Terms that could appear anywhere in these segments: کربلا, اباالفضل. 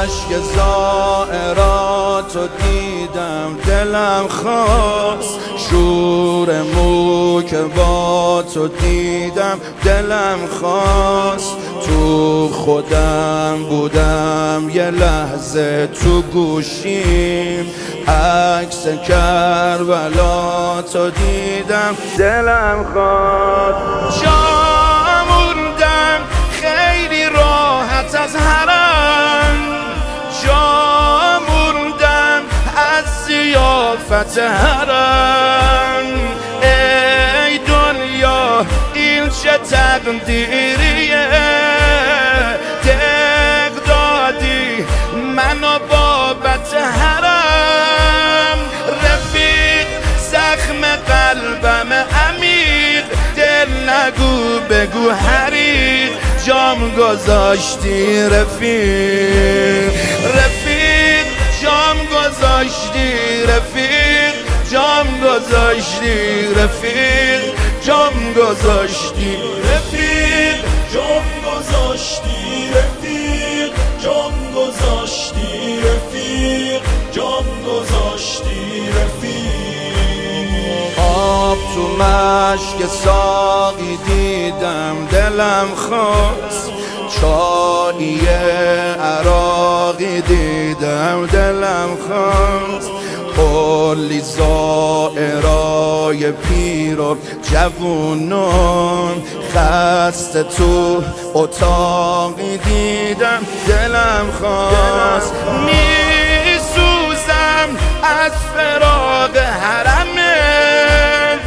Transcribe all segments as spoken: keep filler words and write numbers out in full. اشک زائراتو دیدم دلم خواست، شور مو که با تو دیدم دلم خواست، تو خودم بودم یه لحظه تو گوشیم، عکس کربلا تو دیدم دلم خواست، جا موندم خیلی راحت از حرم، جا موندم از ضیافت حرم، ای دنیا این چه تقدیریه، دق دادی منو بابت حرم، رفیق زخم قلبم عمیق، دل نگو بگو حریق، جام گذاشتی رفیق، رفیق جام گذاشتی رفیق، جام گذاشتی رفیق، جام گذاشتی رفیق، جام گذاشتی رفیق، جام گذاشتی رفیق، جام گذاشتی رفیق، آب تو مشک ساقی دیدم دلم خواست، چایی عراقی دیدم دلم خواست، کلی زائرای پیر و جوونان، خسته تو اتاقی دیدم دلم خواست، میسوزم از فراق حرمت،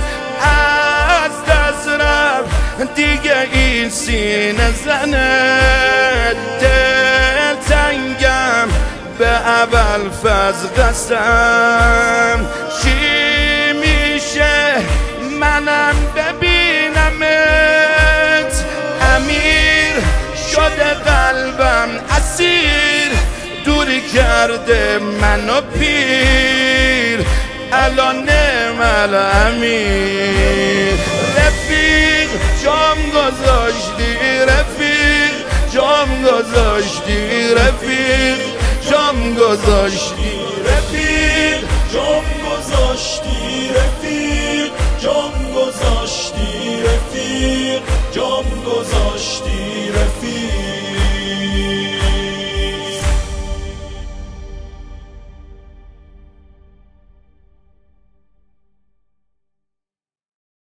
از دست رفت دیگه این سینه زنت، دلتنگم به اباالفضل قسم، چی میشه منم ببینمت، امیر شده قلبم اسیر، دوری کرده منو پیر، الان مل امیر، رفیق جام گذاشتی رفیق، جام گذاشتی رفیق، جام گذاشتی رفیق، جام گذاشتی رفیق، جام گذاشتی رفیق، جام گذاشتی.